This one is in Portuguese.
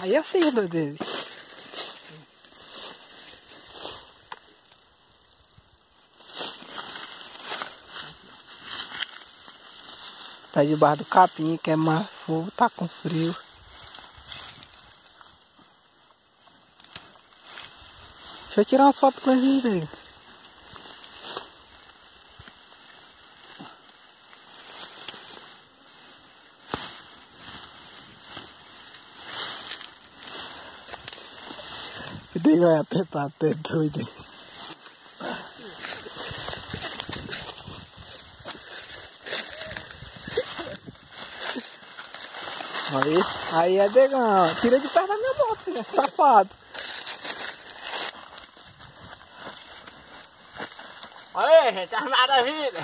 saía assim dele. Tá debaixo do capim, que é mais fogo, tá com frio. Deixa eu tirar uma foto com eles dele. O Degão vai apertar até doido. Aí é Degão, tira de perto da minha moto, né, safado. Olha aí, gente, as maravilhas.